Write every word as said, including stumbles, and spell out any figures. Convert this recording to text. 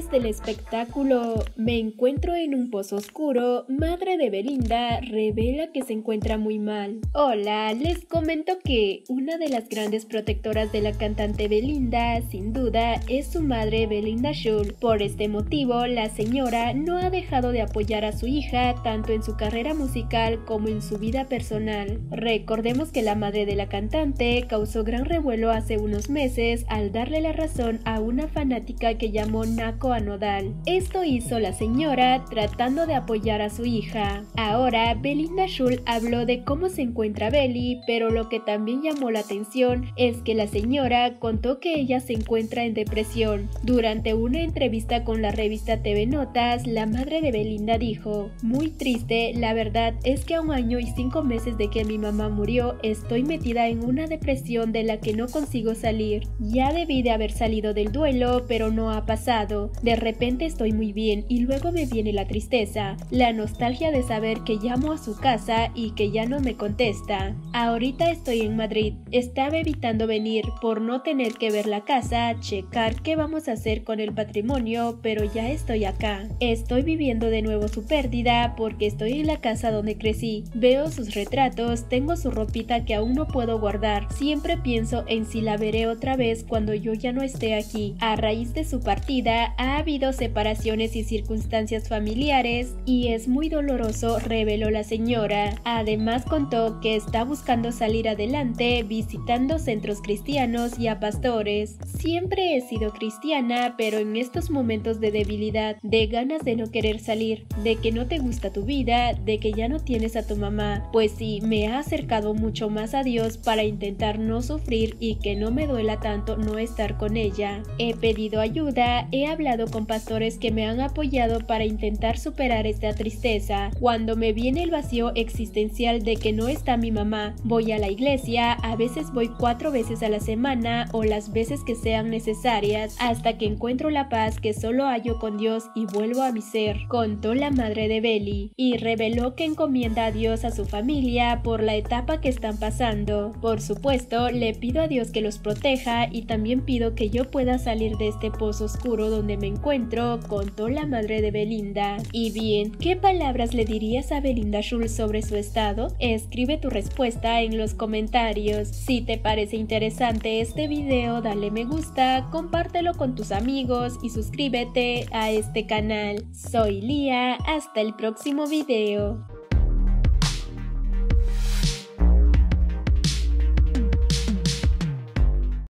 Breves del espectáculo. Me encuentro en un pozo oscuro. Madre de Belinda revela que se encuentra muy mal. Hola, les comento que una de las grandes protectoras de la cantante Belinda, sin duda, es su madre Belinda Schüll. Por este motivo, la señora no ha dejado de apoyar a su hija tanto en su carrera musical como en su vida personal. Recordemos que la madre de la cantante causó gran revuelo hace unos meses al darle la razón a una fanática que llamó naco a Nodal. Esto hizo la señora tratando de apoyar a su hija. Ahora Belinda Schüll habló de cómo se encuentra Beli, pero lo que también llamó la atención es que la señora contó que ella se encuentra en depresión. Durante una entrevista con la revista T V Notas, la madre de Belinda dijo: "Muy triste, la verdad es que a un año y cinco meses de que mi mamá murió, estoy metida en una depresión de la que no consigo salir. Ya debí de haber salido del duelo, pero no ha pasado. De repente estoy muy bien y luego me viene la tristeza, la nostalgia de saber que llamo a su casa y que ya no me contesta. Ahorita estoy en Madrid, estaba evitando venir por no tener que ver la casa, checar qué vamos a hacer con el patrimonio, pero ya estoy acá. Estoy viviendo de nuevo su pérdida porque estoy en la casa donde crecí, veo sus retratos, tengo su ropita que aún no puedo guardar, siempre pienso en si la veré otra vez cuando yo ya no esté aquí". A raíz de su partida ha habido separaciones y circunstancias familiares y es muy doloroso, reveló la señora. Además contó que está buscando salir adelante visitando centros cristianos y a pastores. "Siempre he sido cristiana, pero en estos momentos de debilidad, de ganas de no querer salir, de que no te gusta tu vida, de que ya no tienes a tu mamá, pues sí, me ha acercado mucho más a Dios para intentar no sufrir y que no me duela tanto no estar con ella. He pedido ayuda, he hablado con pastores que me han apoyado para intentar superar esta tristeza. Cuando me viene el vacío existencial de que no está mi mamá, voy a la iglesia, a veces voy cuatro veces a la semana o las veces que sean necesarias, hasta que encuentro la paz que solo hallo con Dios y vuelvo a mi ser", contó la madre de Beli, y reveló que encomienda a Dios a su familia por la etapa que están pasando. "Por supuesto, le pido a Dios que los proteja y también pido que yo pueda salir de este pozo oscuro donde me encuentro", contó la madre de Belinda. Y bien, ¿qué palabras le dirías a Belinda Schüll sobre su estado? Escribe tu respuesta en los comentarios. Si te parece interesante este video, dale me gusta, compártelo con tus amigos y suscríbete a este canal. Soy Lía, hasta el próximo video.